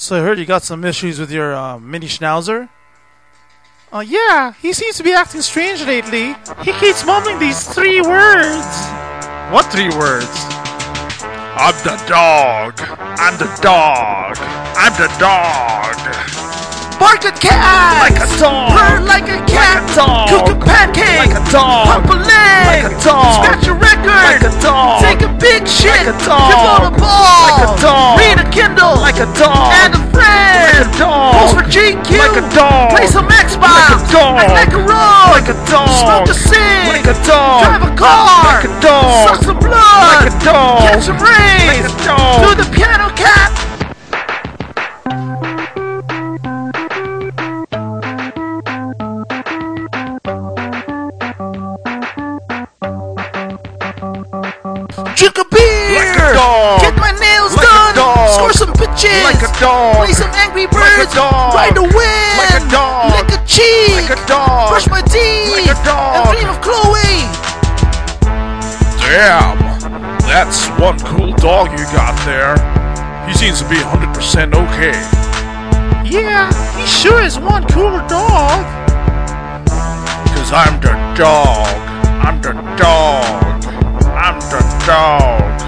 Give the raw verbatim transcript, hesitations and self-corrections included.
So I heard you got some issues with your uh, mini schnauzer? Oh uh, yeah, he seems to be acting strange lately. He keeps mumbling these three words. What three words? I'm the dog. I'm the dog. I'm the dog. Bark at cats. Like a dog. Purr like a cat. Like a dog. Cook a pancake. Like a dog. Pop a leg. Like a dog. Scratch a record. Like a dog. Take a big shit. Like a dog. Jump on a ball. Like a dog. Read a Kindle. Like a dog. And a friend. Like a dog. Post for G Q. Like a dog. Play some Xbox. Act like a rock, like a dog. Smoke a cig, like a dog. Drive a car, like a dog. Suck some blood, like a dog. Catch some rays, like a dog. Do the piano cat. Drink a beer, like a dog. Get my nails like done. Score some pitches, like a dog. Play some Angry Birds, like a dog. Ride a wind, like a dog. Lick a cheek, like a dog. Brush my teeth, like a dog. And dream of Chloe. Damn, that's one cool dog you got there. He seems to be one hundred percent okay. Yeah, he sure is one cool dog. Cause I'm the dog. I'm the dog. I'm the dog.